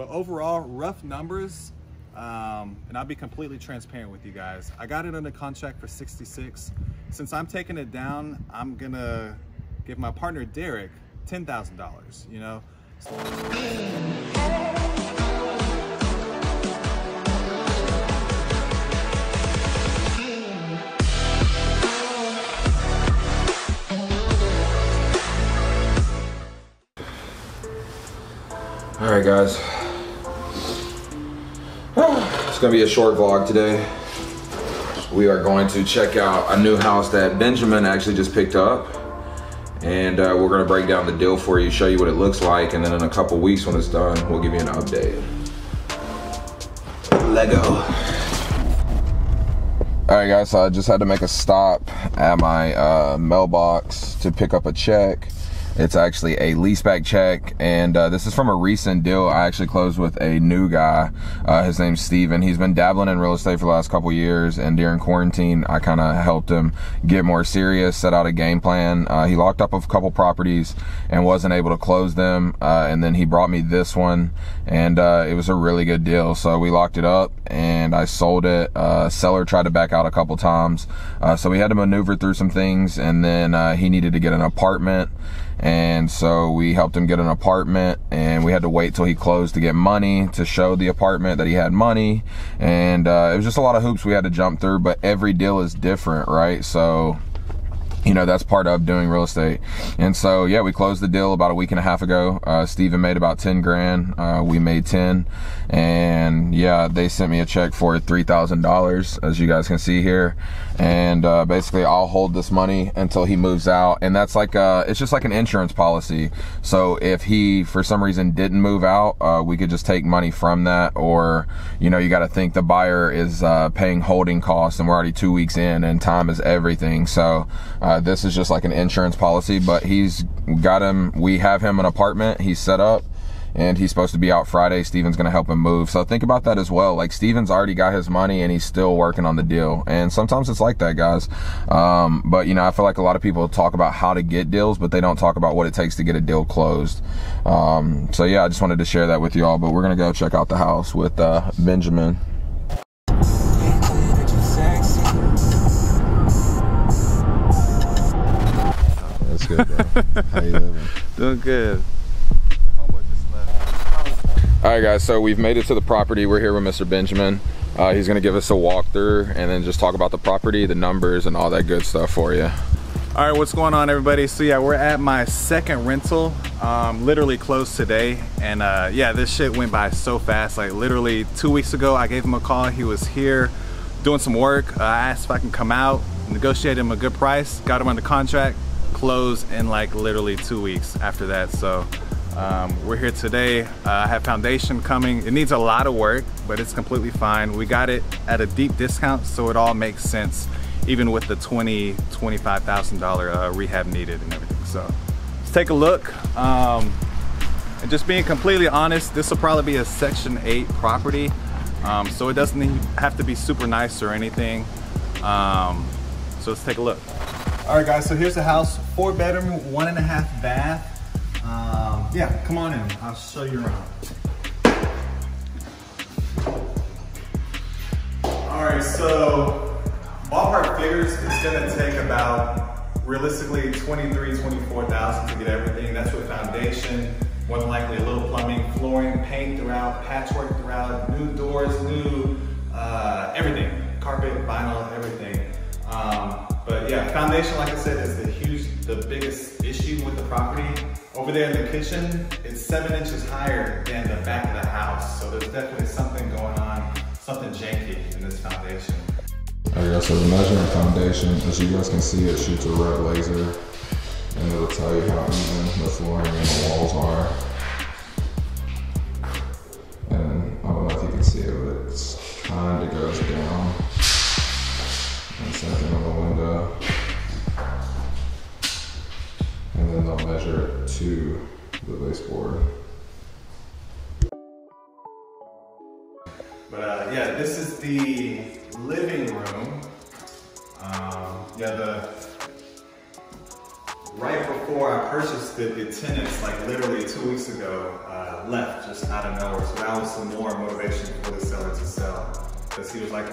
But overall, rough numbers, and I'll be completely transparent with you guys. I got it under contract for 66. Since I'm taking it down, I'm gonna give my partner Derek $10,000, you know? All right, guys. It's gonna be a short vlog today. We are going to check out a new house that Benjamin actually just picked up. And we're gonna break down the deal for you, show you what it looks like, and then in a couple weeks when it's done, we'll give you an update. Lego. All right, guys, so I just had to make a stop at my mailbox to pick up a check. It's actually a leaseback check, and this is from a recent deal I actually closed with a new guy. His name's Steven. He's been dabbling in real estate for the last couple years, and during quarantine, I kind of helped him get more serious, set out a game plan. He locked up a couple properties and wasn't able to close them, and then he brought me this one, and it was a really good deal. So we locked it up, and I sold it. Seller tried to back out a couple times, so we had to maneuver through some things, and then he needed to get an apartment. And so we helped him get an apartment, and we had to wait till he closed to get money to show the apartment that he had money. And it was just a lot of hoops we had to jump through, but every deal is different, right? So, you know, that's part of doing real estate. And so, yeah, we closed the deal about a week and a half ago. Steven made about 10 grand. We made 10. And yeah, they sent me a check for $3,000, as you guys can see here. And basically I'll hold this money until he moves out. And that's like, it's just like an insurance policy. So if he, for some reason, didn't move out, we could just take money from that. Or, you know, you got to think the buyer is paying holding costs, and we're already 2 weeks in, and time is everything. So, this is just like an insurance policy, but he's got him, we have him an apartment, he's set up, and he's supposed to be out Friday. Steven's gonna help him move. So think about that as well. Like, Steven's already got his money and he's still working on the deal. And sometimes it's like that, guys. But you know, I feel like a lot of people talk about how to get deals, but they don't talk about what it takes to get a deal closed. So yeah, I just wanted to share that with y'all, but we're gonna go check out the house with Benjamin. Good, bro. How you living? Doing good. All right, guys, so we've made it to the property. We're here with Mr. Benjamin. He's gonna give us a walkthrough and then just talk about the property, the numbers, and all that good stuff for you. All right, what's going on, everybody? So yeah, we're at my second rental. Literally closed today, and yeah, this shit went by so fast. Like, literally 2 weeks ago, I gave him a call. He was here doing some work. I asked if I can come out, negotiated him a good price, got him under contract. Closed in like literally 2 weeks after that. So we're here today. I have foundation coming. It needs a lot of work, but it's completely fine. We got it at a deep discount, so it all makes sense, even with the $25,000 rehab needed and everything. So let's take a look. And just being completely honest, this will probably be a Section 8 property, so it doesn't have to be super nice or anything. So let's take a look. All right, guys, so here's the house. 4 bedroom, 1.5 bath. Yeah, come on in. I'll show you around. All right, so ballpark figures, it's gonna take about, realistically, $23,000 to $24,000 to get everything. That's with foundation, more than likely a little plumbing, flooring, paint throughout, patchwork throughout, new doors, new everything. Carpet, vinyl, everything. But yeah, foundation, like I said, is the biggest issue with the property. Over there in the kitchen, it's 7 inches higher than the back of the house. So there's definitely something going on, something janky in this foundation. All right, guys, so the measuring foundation, as you guys can see, it shoots a red laser, and it'll tell you how even the flooring and the walls are. And I don't know if you can see it, but it's kind of goes down. And same thing on the window. And then they'll measure it to the baseboard. But yeah, this is the living room. Yeah, the right before before I purchased it, the tenants, like literally 2 weeks ago, left just out of nowhere. So that was some more motivation for the seller to sell, because he was like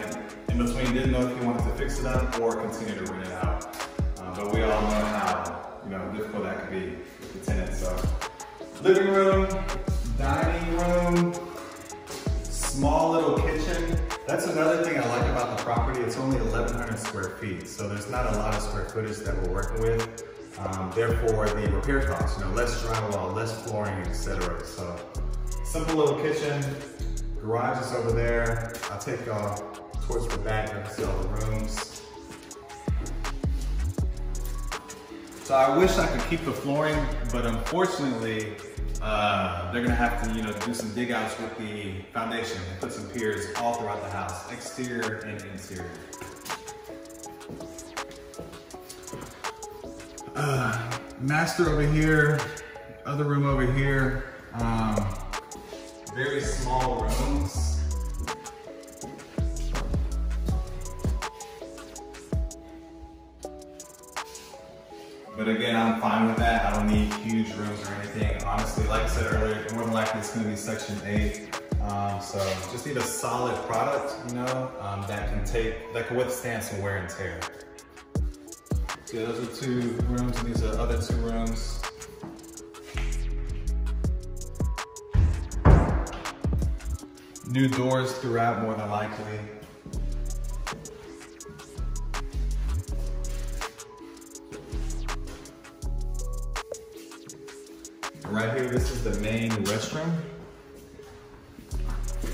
in between, didn't know if he wanted to fix it up or continue to rent it out. But we all know how difficult that could be with the tenants. So living room, dining room, small little kitchen. That's another thing I like about the property. It's only 1,100 square feet, so there's not a lot of square footage that we're working with. Therefore, the repair costs, less drywall, less flooring, etc. So, simple little kitchen. Garage is over there. I'll take y'all towards the back and see all the rooms. So I wish I could keep the flooring, but unfortunately, they're gonna have to, do some dig outs with the foundation and put some piers all throughout the house, exterior and interior. Master over here, other room over here. Very small rooms. But again, I'm fine with that. I don't need huge rooms or anything. Honestly, like I said earlier, more than likely it's gonna be Section 8. So just need a solid product, that can withstand some wear and tear. So those are two rooms, and these are the other two rooms. New doors throughout, more than likely. Right here, this is the main restroom.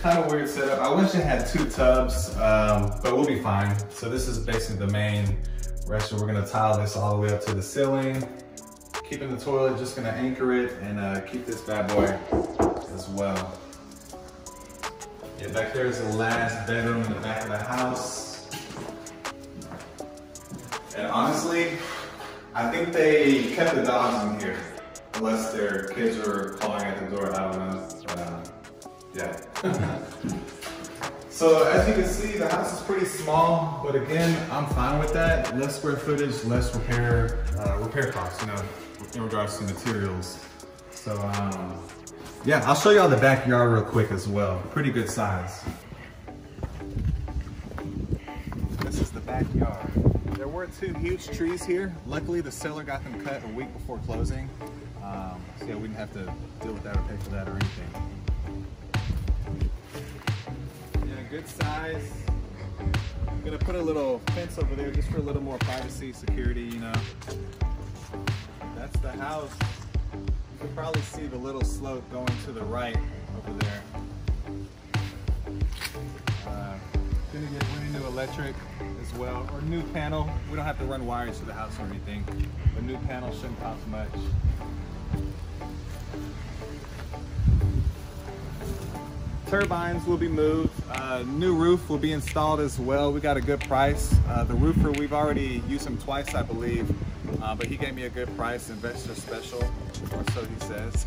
Kind of weird setup. I wish it had two tubs, but we'll be fine. So this is basically the main restroom. We're gonna tile this all the way up to the ceiling. Keeping the toilet, just gonna anchor it and keep this bad boy as well. Yeah, back there is the last bedroom in the back of the house. And honestly, I think they kept the dogs in here. Unless their kids are clawing at the door, I don't know. Yeah. So as you can see, the house is pretty small, but again, I'm fine with that. Less square footage, less repair costs, in regards to materials. So yeah, I'll show y'all the backyard real quick as well. Pretty good size. This is the backyard. There were two huge trees here. Luckily, the seller got them cut a week before closing. So yeah, we didn't have to deal with that or pay for that or anything. Yeah, good size. I'm gonna put a little fence over there just for a little more privacy, security, That's the house. You can probably see the little slope going to the right over there. Gonna get new electric as well, or new panel. We don't have to run wires to the house or anything. A new panel shouldn't cost much. Turbines will be moved. New roof will be installed as well. We got a good price. The roofer, we've already used him twice, I believe, but he gave me a good price, investor special, or so he says.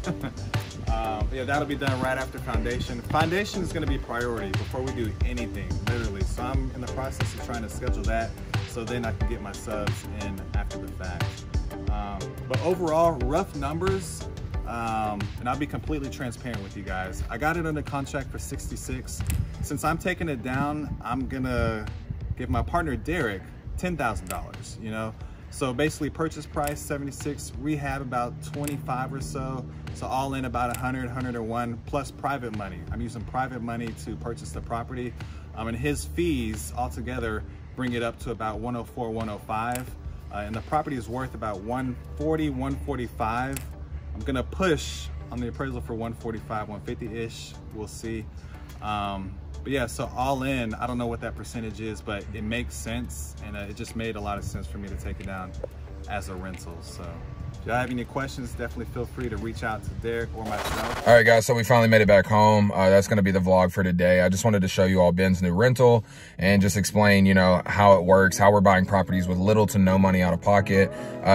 Yeah, that'll be done right after foundation. Foundation is going to be priority before we do anything, literally. So I'm in the process of trying to schedule that, so then I can get my subs in after the fact. But overall, rough numbers, and I'll be completely transparent with you guys. I got it under contract for 66. Since I'm taking it down, I'm gonna give my partner Derek $10,000, So basically purchase price 76, rehab about 25 or so. So all in about 100, 101 plus private money. I'm using private money to purchase the property. And his fees altogether bring it up to about 104, 105. And the property is worth about 140, 145. I'm gonna push on the appraisal for 145, 150-ish, we'll see. But yeah, so all in, I don't know what that percentage is, but it makes sense, and it just made a lot of sense for me to take it down as a rental, so. If y'all have any questions, definitely feel free to reach out to Derek or myself. All right, guys, so we finally made it back home. That's going to be the vlog for today. I just wanted to show you all Ben's new rental and just explain, how it works, how we're buying properties with little to no money out of pocket,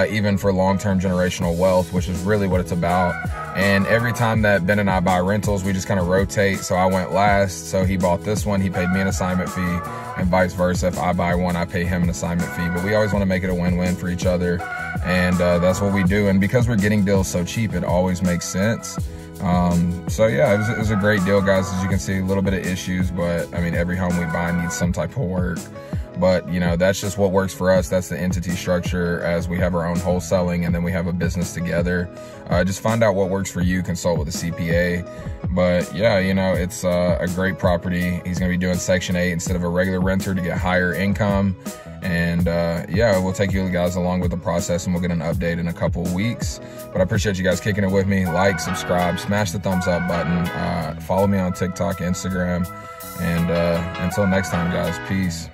even for long-term generational wealth, which is really what it's about. And every time that Ben and I buy rentals, we just kind of rotate. So I went last, so he bought this one, he paid me an assignment fee, and vice versa. If I buy one, I pay him an assignment fee. But we always want to make it a win-win for each other, and that's what we do. And because we're getting deals so cheap, it always makes sense. So yeah, it was a great deal, guys. As you can see, a little bit of issues, but I mean, every home we buy needs some type of work. But you know, that's just what works for us. That's the entity structure, as we have our own wholesaling and then we have a business together. Just find out what works for you, consult with a CPA. But yeah, you know, it's a great property. He's gonna be doing Section 8 instead of a regular renter to get higher income. And yeah, we'll take you guys along with the process, and we'll get an update in a couple of weeks. But I appreciate you guys kicking it with me. Like, subscribe, smash the thumbs up button. Follow me on TikTok, Instagram. And until next time, guys, peace.